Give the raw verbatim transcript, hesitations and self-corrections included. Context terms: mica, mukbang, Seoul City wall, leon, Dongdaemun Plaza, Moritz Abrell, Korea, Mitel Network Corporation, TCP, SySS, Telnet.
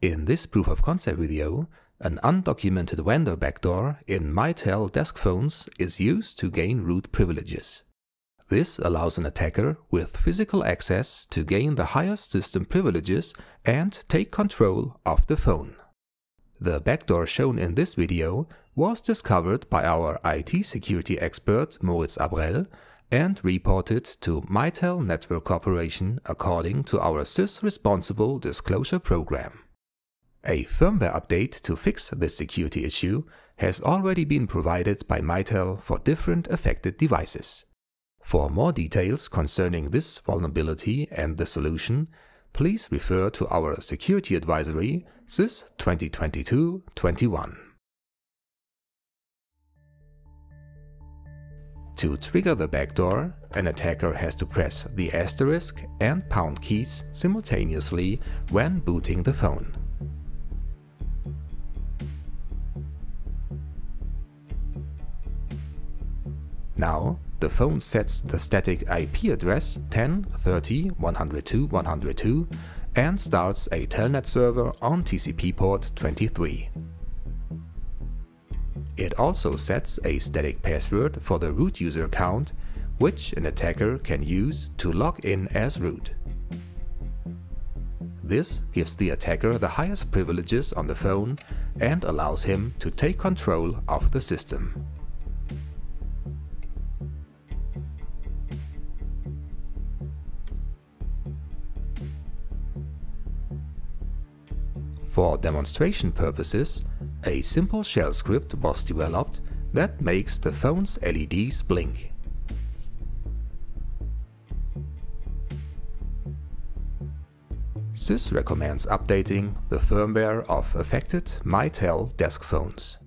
In this proof of concept video, an undocumented vendor backdoor in Mitel desk phones is used to gain root privileges. This allows an attacker with physical access to gain the highest system privileges and take control of the phone. The backdoor shown in this video was discovered by our I T security expert Moritz Abrell and reported to Mitel Network Corporation according to our S Y S S Responsible Disclosure Program. A firmware update to fix this security issue has already been provided by Mitel for different affected devices. For more details concerning this vulnerability and the solution, please refer to our Security Advisory S Y S S twenty twenty-two dash zero twenty-one. To trigger the backdoor, an attacker has to press the asterisk and pound keys simultaneously when booting the phone. Now, the phone sets the static I P address ten dot thirty dot one oh two dot one oh two and starts a Telnet server on T C P port twenty-three. It also sets a static password for the root user account, which an attacker can use to log in as root. This gives the attacker the highest privileges on the phone and allows him to take control of the system. For demonstration purposes, a simple shell script was developed that makes the phone's L E Ds blink. S Y S S recommends updating the firmware of affected Mitel desk phones.